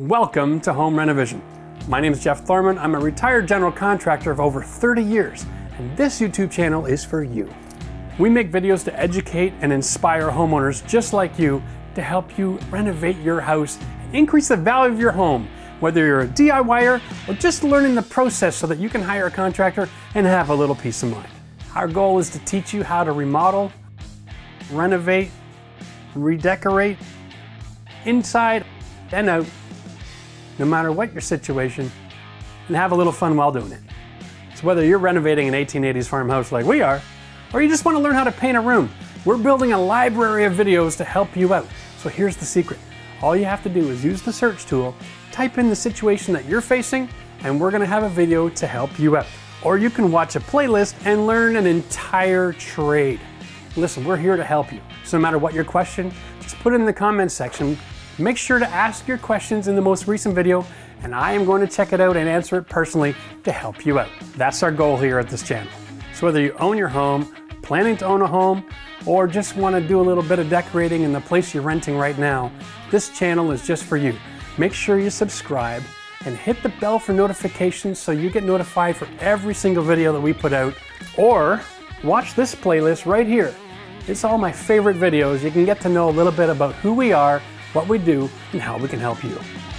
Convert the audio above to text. Welcome to Home RenoVision. My name is Jeff Thorman. I'm a retired general contractor of over 30 years, and this YouTube channel is for you. We make videos to educate and inspire homeowners just like you to help you renovate your house and increase the value of your home, whether you're a DIYer or just learning the process so that you can hire a contractor and have a little peace of mind. Our goal is to teach you how to remodel, renovate, redecorate, inside and out, no matter what your situation, and have a little fun while doing it. So whether you're renovating an 1880s farmhouse like we are, or you just want to learn how to paint a room, we're building a library of videos to help you out. So here's the secret. All you have to do is use the search tool, type in the situation that you're facing, and we're going to have a video to help you out. Or you can watch a playlist and learn an entire trade. Listen, we're here to help you. So no matter what your question, just put it in the comments section. Make sure to ask your questions in the most recent video, and I am going to check it out and answer it personally to help you out. That's our goal here at this channel. So whether you own your home, planning to own a home, or just want to do a little bit of decorating in the place you're renting right now, this channel is just for you. Make sure you subscribe and hit the bell for notifications so you get notified for every single video that we put out, or watch this playlist right here. It's all my favorite videos. You can get to know a little bit about who we are, what we do, and how we can help you.